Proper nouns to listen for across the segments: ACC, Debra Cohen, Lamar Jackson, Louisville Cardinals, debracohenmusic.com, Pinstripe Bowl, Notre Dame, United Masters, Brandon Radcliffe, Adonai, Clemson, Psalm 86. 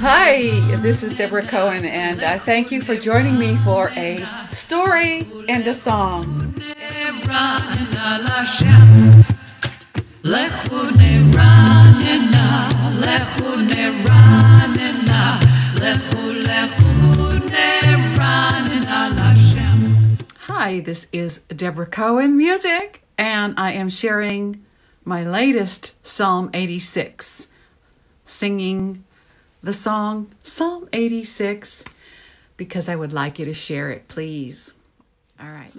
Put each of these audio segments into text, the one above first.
Hi, this is Debra Cohen, and I thank you for joining me for a story and a song. Hi, this is Debra Cohen Music, and I am sharing my latest Psalm 86, singing the song Psalm 86, because I would like you to share it, please. All right.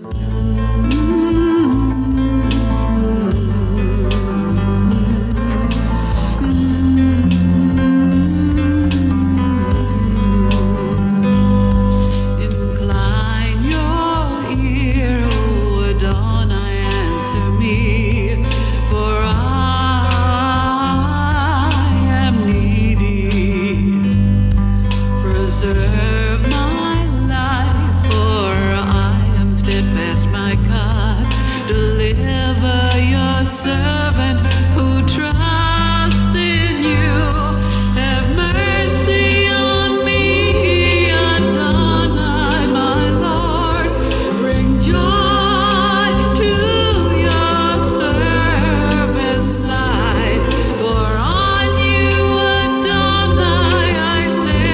Incline your ear, O Adonai, answer me. Preserve my life, for I am steadfast, my God. Deliver your servant who trusts in you. Have mercy on me, Adonai, my Lord. Bring joy to your servant's life, for on you, Adonai, I say.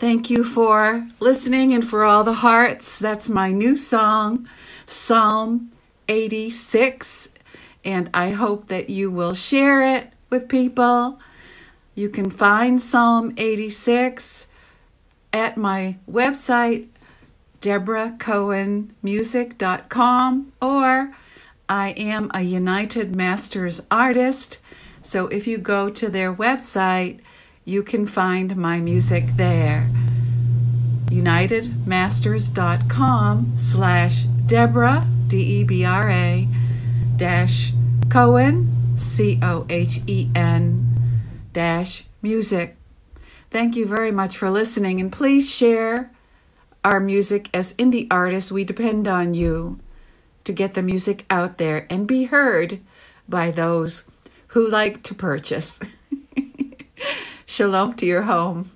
Thank you for listening and for all the hearts. That's my new song, Psalm 86, and I hope that you will share it with people. You can find Psalm 86 at my website, debracohenmusic.com, or I am a United Masters artist, so if you go to their website, you can find my music there. unitedmasters.com/Debra, D-E-B-R-A, Cohen, C-O-H-E-N, music. Thank you very much for listening, and please share our music. As indie artists, we depend on you to get the music out there and be heard by those who like to purchase. Shalom to your home.